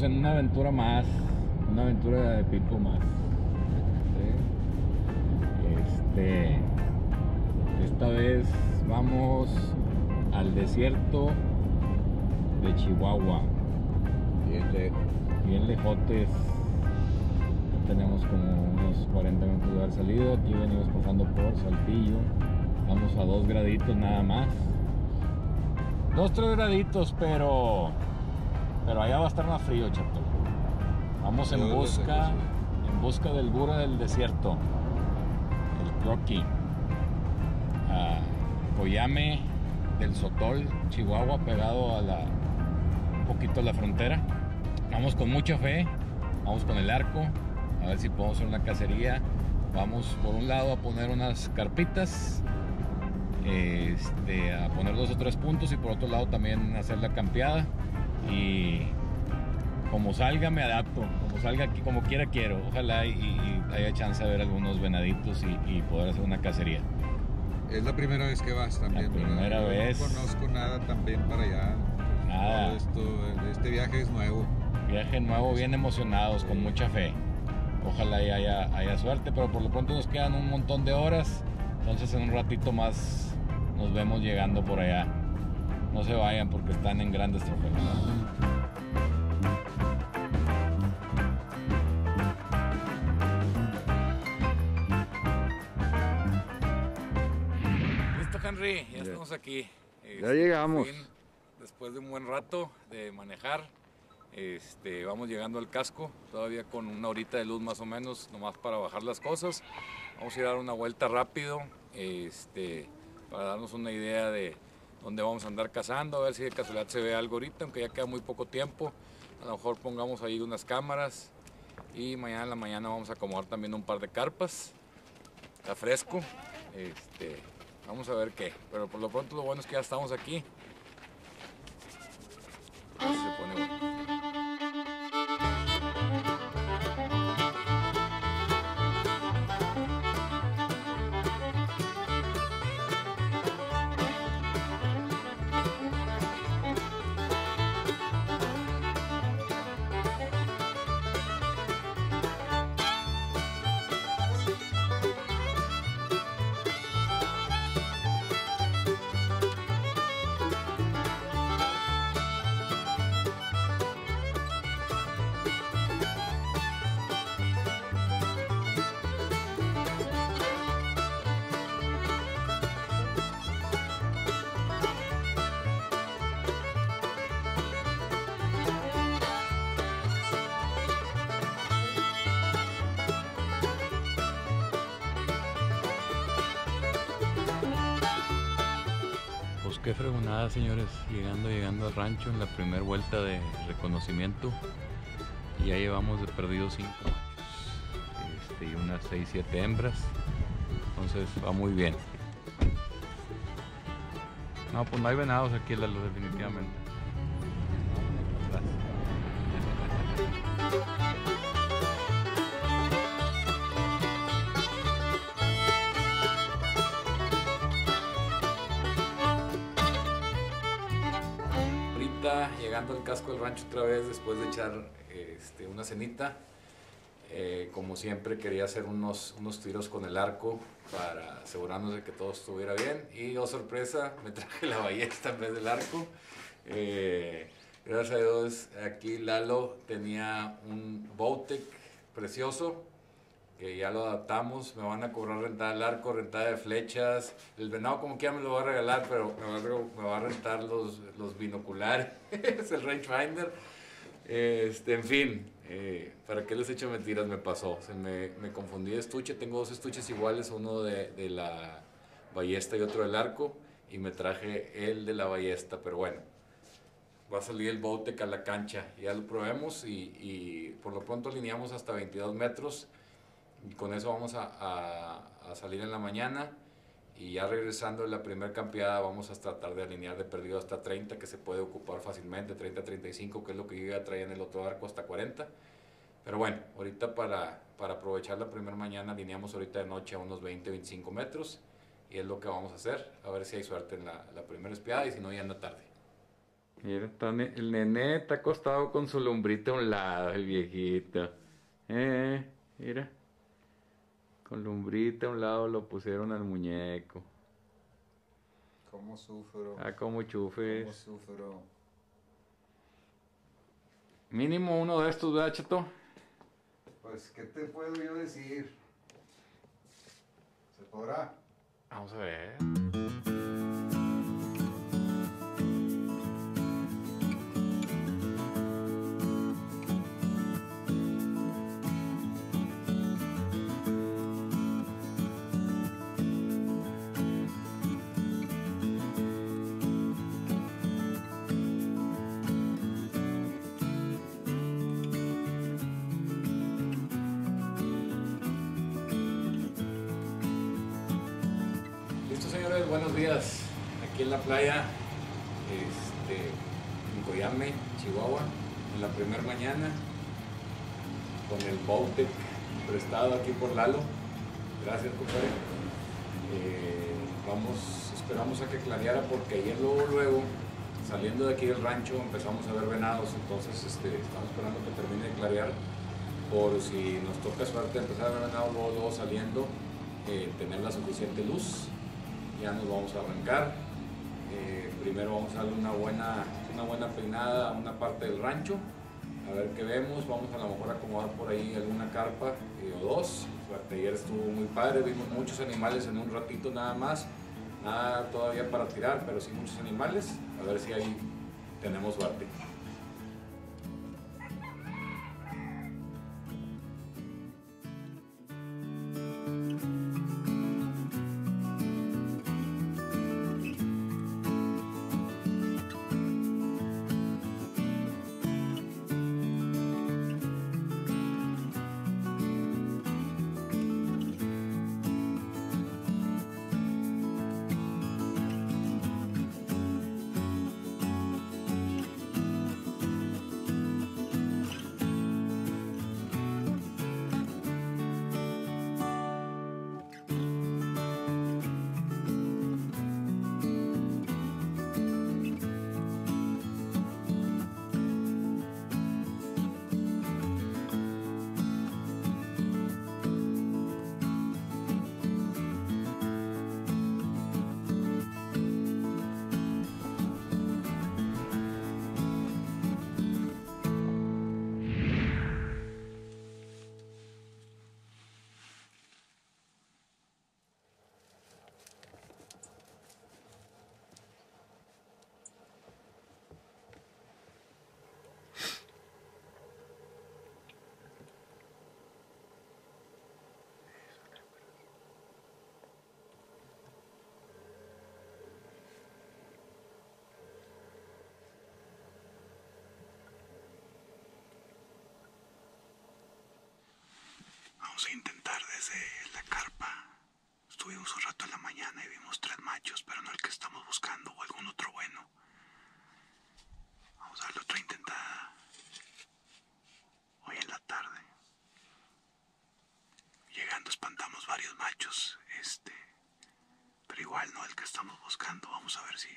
estamos en una aventura más, una aventura de Pipo más. Esta vez vamos al desierto de Chihuahua. Bien lejos. Bien lejotes. Tenemos como unos 40 minutos de haber salido. Aquí venimos pasando por Saltillo. Estamos a 2 graditos nada más. 2, 3 graditos, pero allá va a estar más frío, chato. Vamos en busca del burro del desierto, el croqui, Coyame del Sotol, Chihuahua, pegado a un poquito a la frontera. Vamos con mucha fe, vamos con el arco, a ver si podemos hacer una cacería. Vamos por un lado a poner unas carpitas, a poner 2 o 3 puntos, y por otro lado también hacer la campeada. Y como salga me adapto, como salga aquí, como quiera quiero. Ojalá y haya chance de ver algunos venaditos y poder hacer una cacería. Es la primera vez que vas también, ¿verdad? Primera vez. No conozco nada también para allá. Nada. Este viaje es nuevo. Viaje nuevo, bien emocionados, con mucha fe. Ojalá y haya suerte, pero por lo pronto nos quedan un montón de horas. Entonces en un ratito más nos vemos llegando por allá. No se vayan porque están en Grandes Trofeos. Listo, Henry, ya estamos aquí. Ya llegamos. Después de un buen rato de manejar, vamos llegando al casco, todavía con 1 horita de luz más o menos, nomás para bajar las cosas. Vamos a ir a dar una vuelta rápido, para darnos una idea de dónde vamos a andar cazando, a ver si de casualidad se ve algo ahorita, aunque ya queda muy poco tiempo. A lo mejor pongamos ahí unas cámaras, y mañana en la mañana vamos a acomodar también un par de carpas. Está fresco, vamos a ver qué, pero por lo pronto lo bueno es que ya estamos aquí. Se pone bueno. Qué fregonada, señores, llegando al rancho en la primera vuelta de reconocimiento. Ya llevamos de perdido 5 machos, y unas 6-7 hembras, entonces va muy bien. No, pues no hay venados aquí, Lalo, definitivamente. Llegando al casco del rancho otra vez después de echar una cenita, como siempre quería hacer unos tiros con el arco para asegurarnos de que todo estuviera bien, y oh sorpresa, me traje la ballesta en vez del arco. Gracias a Dios aquí Lalo tenía un Bowtech precioso que ya lo adaptamos. Me van a cobrar rentada del arco, rentada de flechas, el venado como quiera me lo va a regalar, pero me va a rentar los binoculares, el rangefinder, en fin, para qué les echo mentiras, me pasó, me confundí de estuche. Tengo 2 estuches iguales, uno de la ballesta y otro del arco, y me traje el de la ballesta, pero bueno, va a salir el Bowtech a la cancha, ya lo probemos, y por lo pronto alineamos hasta 22 metros, y con eso vamos a salir en la mañana, y ya regresando en la primera campeada vamos a tratar de alinear de perdido hasta 30, que se puede ocupar fácilmente, 30-35, que es lo que yo ya traía en el otro arco, hasta 40. Pero bueno, ahorita para aprovechar la primera mañana alineamos ahorita de noche a unos 20-25 metros, y es lo que vamos a hacer, a ver si hay suerte en la primera espiada, y si no ya anda tarde. Mira, el nené está acostado con su lumbrita a un lado, el viejito. Mira. Con lumbrita a un lado lo pusieron al muñeco. ¿Cómo sufro? Ah, ¿cómo chufes? ¿Cómo sufro? Mínimo uno de estos, ¿verdad, Chato? Pues, ¿qué te puedo yo decir? ¿Se podrá? Vamos a ver. Buenos días, aquí en la playa, en Coyame, Chihuahua, en la primera mañana, con el Bowtech prestado aquí por Lalo. Gracias, compadre. Esperamos a que clareara porque ayer luego, saliendo de aquí del rancho, empezamos a ver venados, entonces estamos esperando que termine de clarear, por si nos toca suerte empezar a ver venados luego saliendo, tener la suficiente luz. Ya nos vamos a arrancar. Primero vamos a darle una buena peinada a una parte del rancho, a ver qué vemos. Vamos a lo mejor a acomodar por ahí alguna carpa o dos. Ayer estuvo muy padre, vimos muchos animales en un ratito nada más, nada todavía para tirar, pero sí muchos animales. A ver si ahí tenemos suerte. Vamos a intentar desde la carpa. Estuvimos un rato en la mañana y vimos 3 machos, pero no el que estamos buscando o algún otro bueno. Vamos a darle otra intentada hoy en la tarde. Llegando espantamos varios machos, pero igual no el que estamos buscando. Vamos a ver si...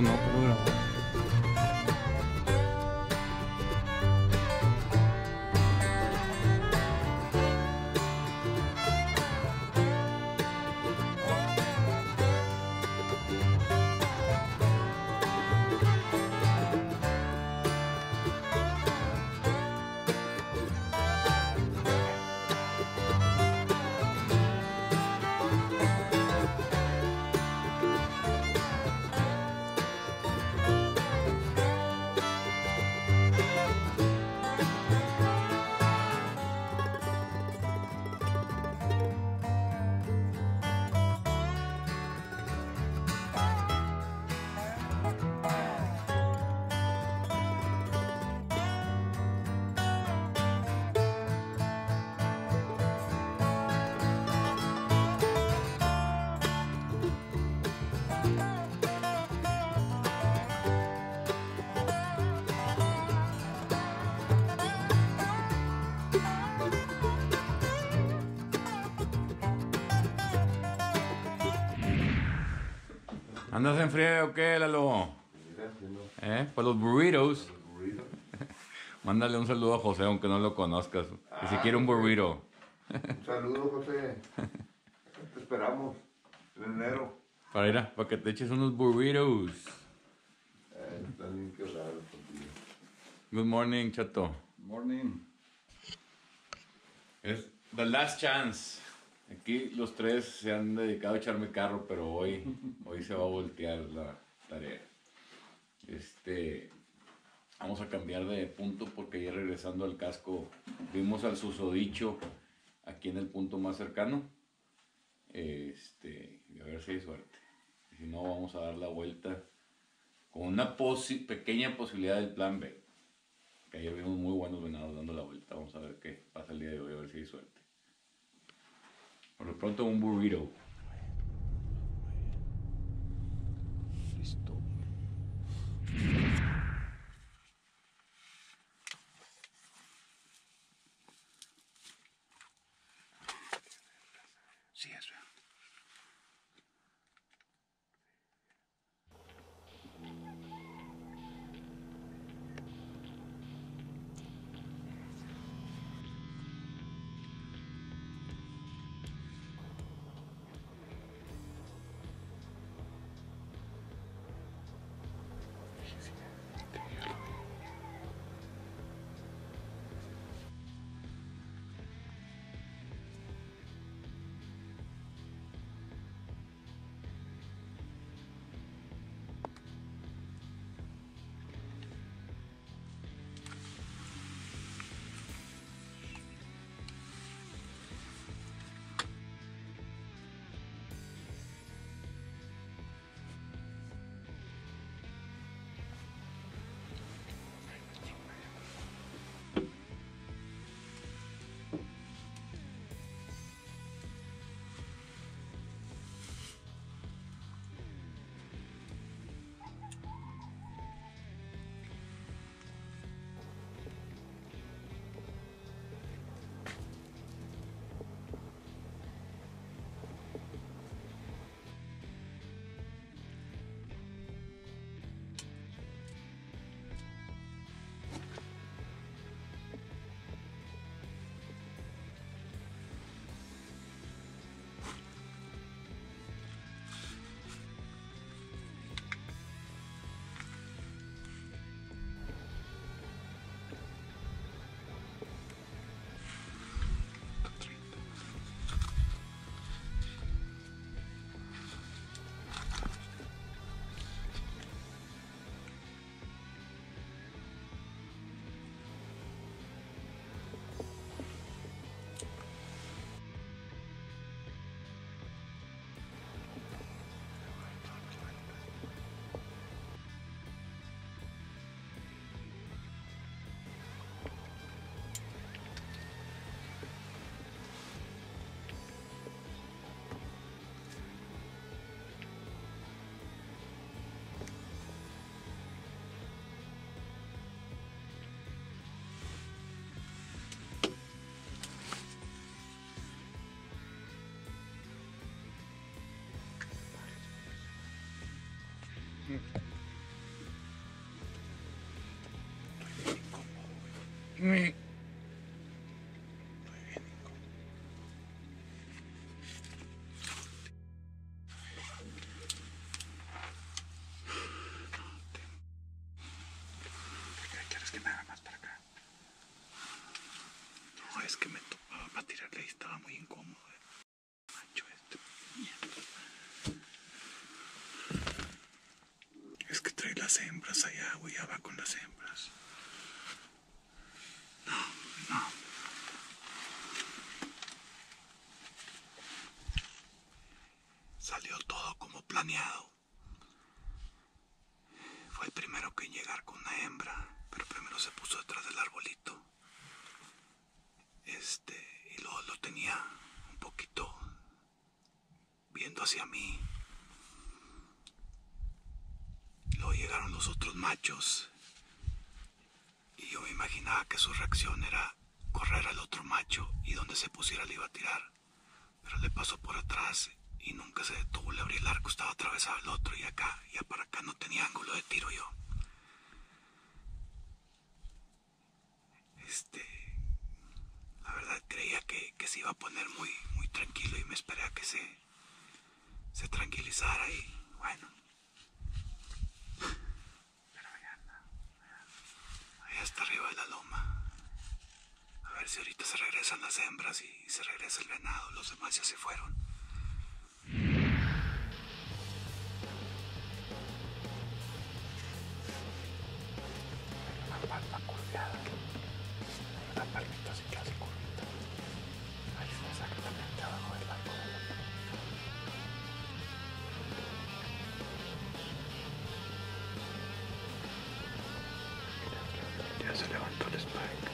No puedo grabar. ¿Andas en friega o qué, Lalo? Pues los burritos. Mándale un saludo a José, aunque no lo conozcas. Que si quiere un burrito. Un saludo, José. Te esperamos en enero. Para ir a, para que te eches unos burritos. Está bien quebrado contigo. Good morning, Chato. Morning. Es the last chance. Aquí los tres se han dedicado a echarme carro, pero hoy se va a voltear la tarea. Vamos a cambiar de punto porque ya regresando al casco vimos al susodicho aquí en el punto más cercano. A ver si hay suerte. Si no, vamos a dar la vuelta con una pequeña posibilidad del plan B. Que ayer vimos muy buenos venados dando la vuelta. Vamos a ver qué pasa el día de hoy, a ver si hay suerte. Por lo pronto, un burrito. Listo. Sí, eso. Me ¿quieres que me haga más para acá? No, es que me topaba para tirarle y estaba muy incómodo. Macho Es que trae las hembras allá, güey, ya va con las hembras. Salió todo como planeado. Fue el primero que en llegar con una hembra, pero primero se puso detrás del arbolito. Y luego lo tenía un poquito viendo hacia mí. Luego llegaron los otros machos. Y yo me imaginaba que su reacción era correr al otro macho y donde se pusiera le iba a tirar. Pero le pasó por atrás y nunca se detuvo. Le abrí el arco, estaba atravesado el otro, y acá, ya para acá no tenía ángulo de tiro yo. La verdad creía que se iba a poner muy tranquilo, y me esperé a que se tranquilizara, y bueno. Pero allá anda, allá está arriba de la loma. A ver si ahorita se regresan las hembras y se regresa el venado, los demás ya se fueron. Una palma curveada, una palmita así casi curvita. Ahí está exactamente abajo del arco de la palma. Ya se levantó el spike.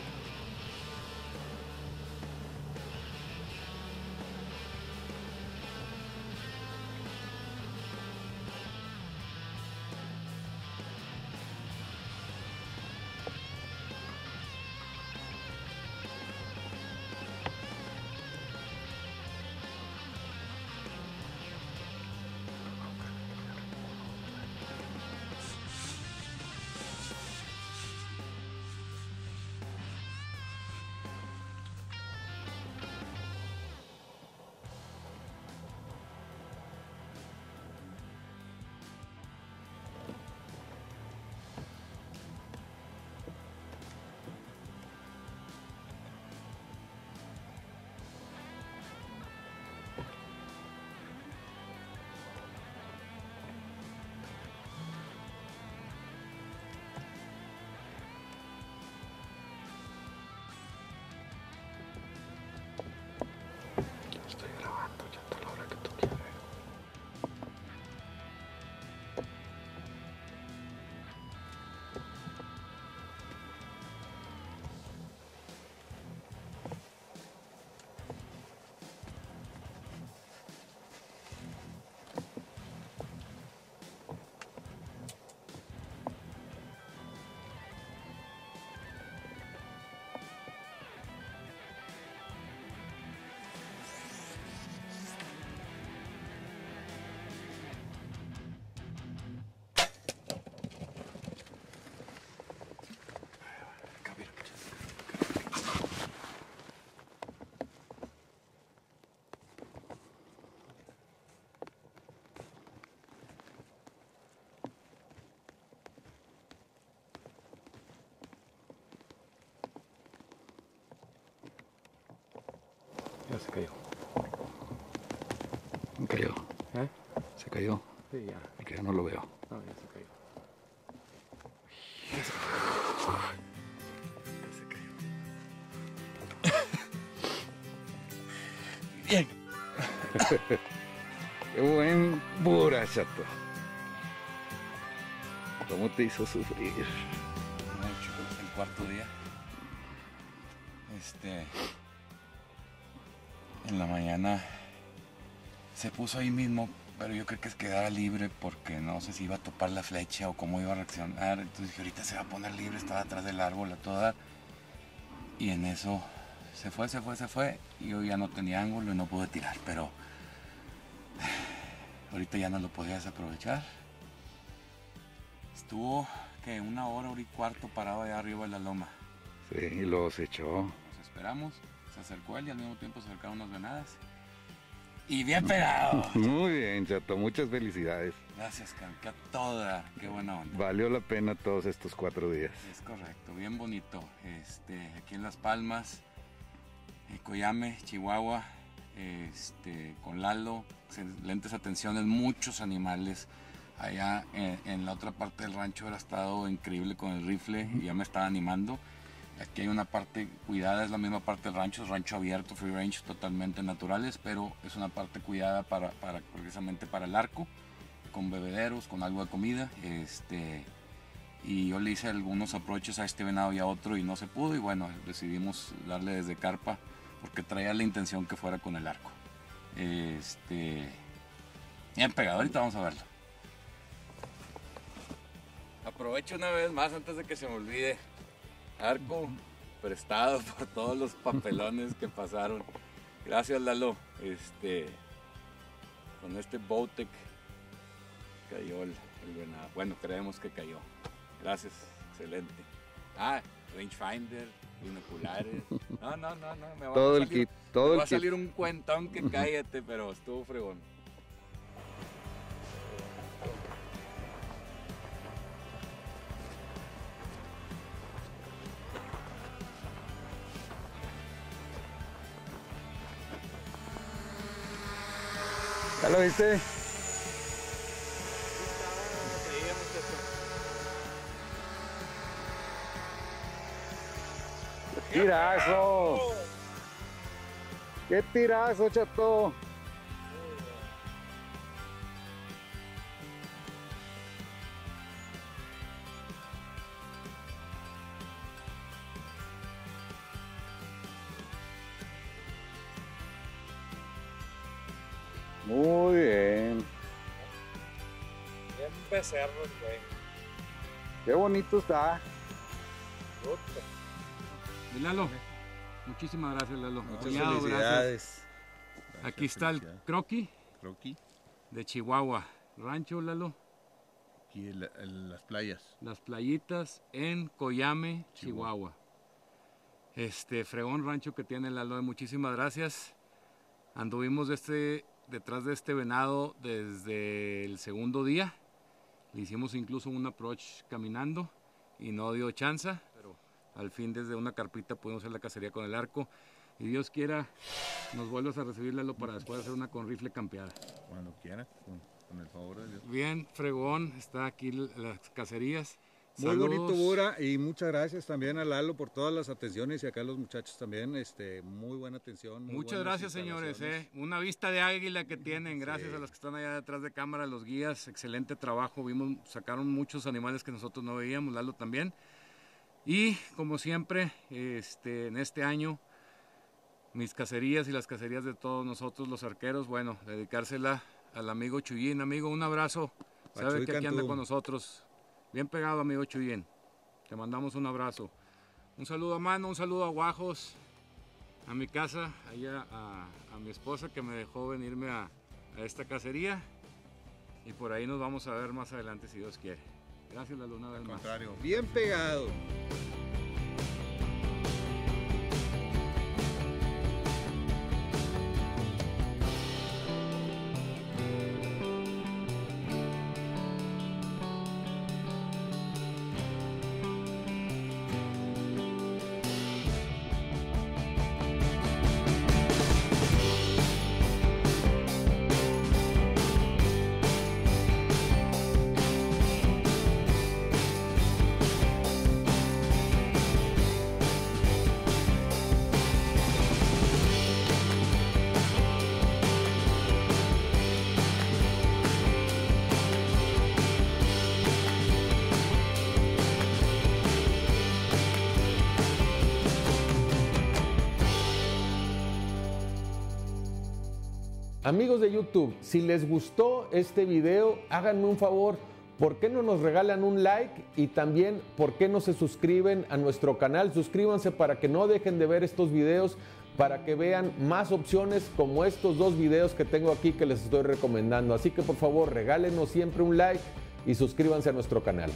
Se cayó. Cayó. ¿Eh? Se cayó. Sí, ya. Y que ya no lo veo. No, ya se cayó. Ya se cayó. Bien. Qué buen pura, chato. ¿Cómo te hizo sufrir? No, chicos, el cuarto día. En la mañana se puso ahí mismo, pero yo creo que se quedara libre porque no sé si iba a topar la flecha o cómo iba a reaccionar. Entonces dije, ahorita se va a poner libre, estaba atrás del árbol a toda. Y en eso se fue. Y yo ya no tenía ángulo y no pude tirar, pero ahorita ya no lo podía desaprovechar. Estuvo que una hora, hora y cuarto parado allá arriba de la loma. Sí, y luego se echó. Nos esperamos. Se acercó él y al mismo tiempo se acercaron unas venadas. ¡Y bien pegado! Muy bien, chato. Muchas felicidades. Gracias, Canca. Toda. Qué buena onda. Valió la pena todos estos 4 días. Es correcto. Bien bonito. Aquí en Las Palmas, Coyame, Chihuahua, con Lalo. Excelentes atenciones. Muchos animales. Allá en la otra parte del rancho era estado increíble con el rifle y ya me estaba animando. Aquí hay una parte cuidada, es la misma parte del rancho, es rancho abierto, free range, totalmente naturales, pero es una parte cuidada para precisamente para el arco, con bebederos, con algo de comida. Y yo le hice algunos aproches a este venado y a otro y no se pudo, y bueno, decidimos darle desde carpa porque traía la intención que fuera con el arco. Bien pegado, ahorita vamos a verlo. Aprovecho una vez más antes de que se me olvide. Arco prestado por todos los papelones que pasaron. Gracias, Lalo. Con este Bowtech cayó el venado. Bueno, creemos que cayó. Gracias, excelente. Ah, rangefinder, binoculares. No, me va todo a salir, el kit, todo me va el a salir kit. Un cuentón que cállate, pero estuvo fregón. ¿Ya lo viste? ¡Qué tirazo! ¡Qué tirazo, chato! Muy bien. Bien becerros, güey. Qué bonito está. Y Lalo, muchísimas gracias, Lalo. Muchas felicidades. Gracias. Aquí está el croquis de Chihuahua. Rancho, Lalo. Aquí en las playas. Las playitas en Coyame, Chihuahua. Este fregón rancho que tiene Lalo. Muchísimas gracias. Anduvimos detrás de este venado desde el segundo día. Le hicimos incluso un approach caminando y no dio chance, pero al fin desde una carpita pudimos hacer la cacería con el arco y Dios quiera nos vuelvas a recibir, Lalo, para después hacer una con rifle campeada. Cuando quiera, con el favor de Dios. Bien, fregón, está aquí las cacerías. Muy bonito, Bura, y muchas gracias también a Lalo por todas las atenciones y acá los muchachos también, muy buena atención. Muchas gracias, señores, una vista de águila que tienen, gracias a los que están allá detrás de cámara, los guías, excelente trabajo, sacaron muchos animales que nosotros no veíamos, Lalo también, y como siempre, en este año, mis cacerías y las cacerías de todos nosotros los arqueros, bueno, dedicársela al amigo Chuyín. Amigo, un abrazo, sabe que aquí anda con nosotros. Bien pegado, amigo Chuyín. Te mandamos un abrazo. Un saludo a Mano, un saludo a Guajos, a mi casa, allá a mi esposa que me dejó venirme a esta cacería. Y por ahí nos vamos a ver más adelante si Dios quiere. Gracias, Lalo, una vez más. Al contrario, bien pegado. Amigos de YouTube, si les gustó este video, háganme un favor, ¿por qué no nos regalan un like? Y también, ¿por qué no se suscriben a nuestro canal? Suscríbanse para que no dejen de ver estos videos, para que vean más opciones como estos dos videos que tengo aquí que les estoy recomendando. Así que por favor, regálenos siempre un like y suscríbanse a nuestro canal.